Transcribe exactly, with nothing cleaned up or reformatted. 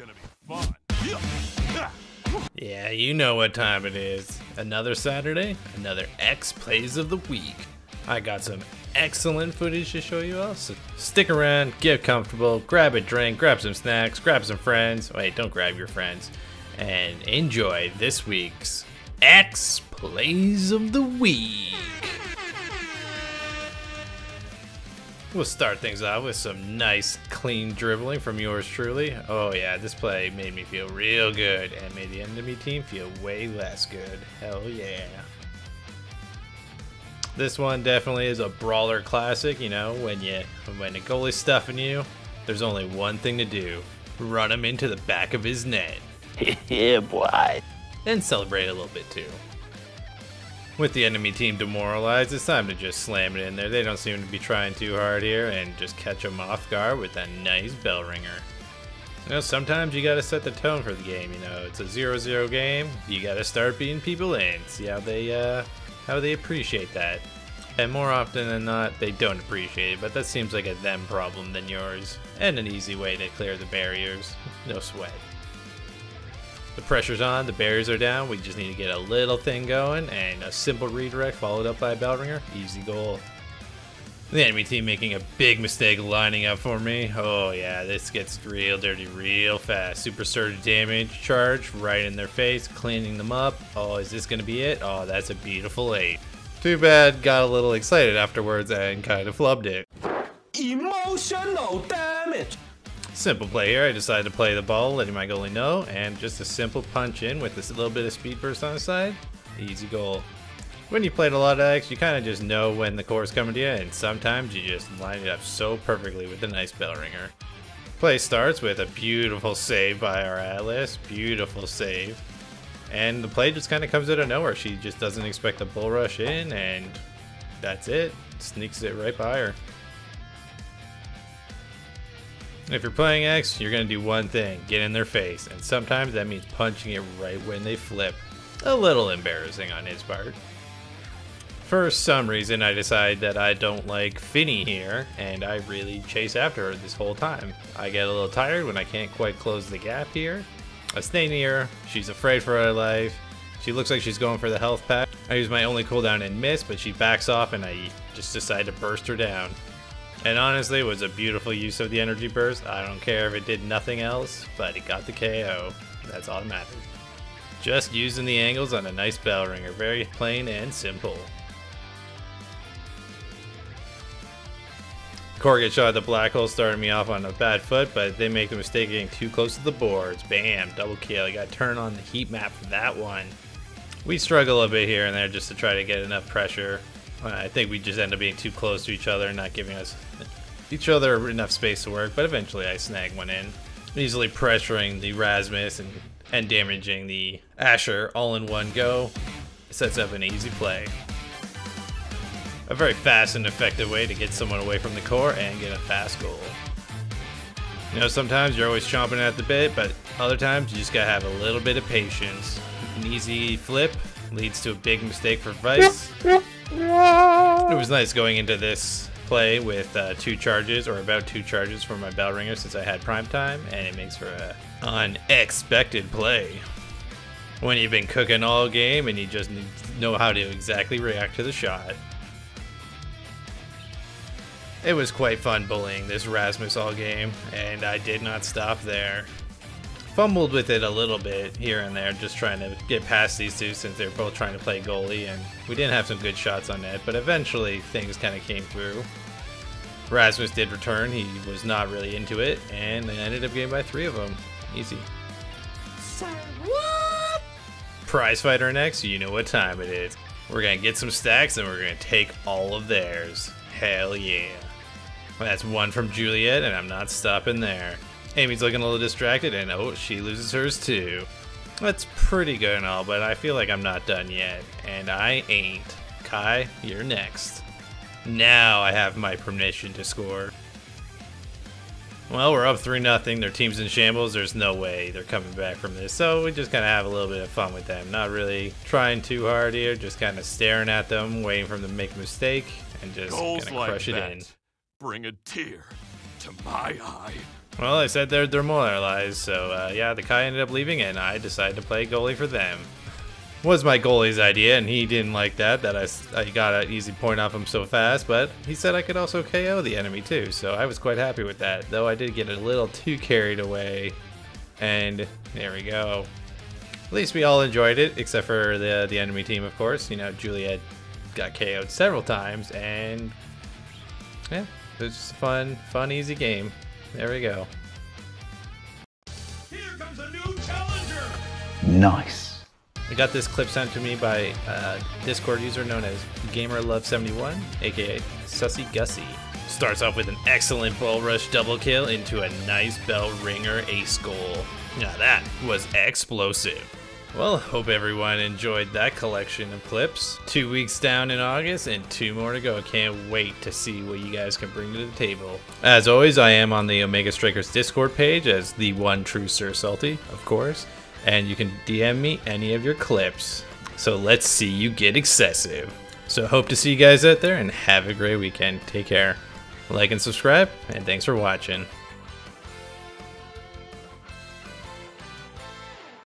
gonna be fun. Yeah, you know what time it is. Another Saturday, another X-Plays of the week. I got some excellent footage to show you all, so stick around, get comfortable, grab a drink, grab some snacks, grab some friends. Wait, don't grab your friends. And enjoy this week's X-Plays of the week. We'll start things off with some nice clean dribbling from yours truly. Oh yeah, this play made me feel real good and made the enemy team feel way less good. Hell yeah. This one definitely is a brawler classic, you know, when you when a goalie's stuffing you, there's only one thing to do. Run him into the back of his net. Yeah, boy. And celebrate a little bit too. With the enemy team demoralized, it's time to just slam it in there. They don't seem to be trying too hard here, and just catch them off guard with a nice bell ringer. You know, sometimes you gotta set the tone for the game, you know. It's a zero zero game, you gotta start beating people in, see how they, uh, how they appreciate that. And more often than not, they don't appreciate it, but that seems like a them problem than yours, and an easy way to clear the barriers. No sweat. The pressure's on, the barriers are down, we just need to get a little thing going, and a simple redirect followed up by a bell ringer, easy goal. The enemy team making a big mistake lining up for me. Oh yeah, this gets real dirty real fast. Super surge damage, charge, right in their face, cleaning them up. Oh, is this gonna be it? Oh, that's a beautiful eight. Too bad, got a little excited afterwards and kind of flubbed it. Emotional damage! Simple play here, I decided to play the ball, letting my goalie know, and just a simple punch in with this little bit of speed burst on the side, easy goal. When you played a lot of X, you kind of just know when the core's coming to you, and sometimes you just line it up so perfectly with a nice bell ringer. Play starts with a beautiful save by our Atlas, beautiful save. And the play just kind of comes out of nowhere, she just doesn't expect a bull rush in, and that's it, sneaks it right by her. If you're playing X, you're going to do one thing, get in their face, and sometimes that means punching it right when they flip. A little embarrassing on his part. For some reason I decide that I don't like Finny here, and I really chase after her this whole time. I get a little tired when I can't quite close the gap here. I stay near her, she's afraid for her life, she looks like she's going for the health pack. I use my only cooldown and miss, but she backs off and I just decide to burst her down. And honestly, it was a beautiful use of the energy burst. I don't care if it did nothing else, but it got the K O. That's all that matters. Just using the angles on a nice bell ringer. Very plain and simple. Corget shot at the black hole started me off on a bad foot, but they make the mistake of getting too close to the boards. Bam, double kill. You got to turn on the heat map for that one. We struggle a bit here and there just to try to get enough pressure. I think we just end up being too close to each other and not giving us each other enough space to work, but eventually I snag one in, easily pressuring the Rasmus and, and damaging the Asher all in one go. It sets up an easy play. A very fast and effective way to get someone away from the core and get a fast goal. You know, sometimes you're always chomping at the bit, but other times you just gotta have a little bit of patience. An easy flip leads to a big mistake for Vice. It was nice going into this play with uh, two charges, or about two charges for my bell ringer since I had prime time, and it makes for an unexpected play. When you've been cooking all game and you just know how to exactly react to the shot. It was quite fun bullying this Rasmus all game, and I did not stop there. Fumbled with it a little bit here and there, just trying to get past these two since they're both trying to play goalie, and we didn't have some good shots on net, but eventually things kind of came through. Rasmus did return, he was not really into it, and I ended up getting by three of them. Easy. So what? Prize Fighter next, you know what time it is. We're gonna get some stacks and we're gonna take all of theirs. Hell yeah. That's one from Juliet, and I'm not stopping there. Amy's looking a little distracted, and oh, she loses hers too. That's pretty good and all, but I feel like I'm not done yet, and I ain't. Kai, you're next. Now I have my permission to score. Well, we're up three nothing, their team's in shambles, there's no way they're coming back from this, so we just kind of have a little bit of fun with them. Not really trying too hard here, just kind of staring at them, waiting for them to make a mistake, and just kind of crush it in. Bring a tear to my eye. Well, I said they're, they're demoralized, so uh, yeah, the Kai ended up leaving and I decided to play goalie for them. Was my goalie's idea, and he didn't like that, that I, I got an easy point off him so fast, but he said I could also K O the enemy too, so I was quite happy with that, though I did get a little too carried away, and there we go. At least we all enjoyed it, except for the, the enemy team, of course. You know, Juliet got K O'd several times, and yeah, it was just a fun, fun, easy game. There we go. Here comes a new challenger! Nice. I got this clip sent to me by a Discord user known as GamerLove seventy-one, aka Sussy Gussy. Starts off with an excellent Bull Rush double kill into a nice bell ringer ace goal. Now that was explosive. Well, hope everyone enjoyed that collection of clips. Two weeks down in August and two more to go. Can't wait to see what you guys can bring to the table. As always, I am on the Omega Strikers Discord page as TheOneTrueSirSalty, of course. And you can D M me any of your clips. So let's see you get excessive. So hope to see you guys out there and have a great weekend. Take care. Like and subscribe, and thanks for watching.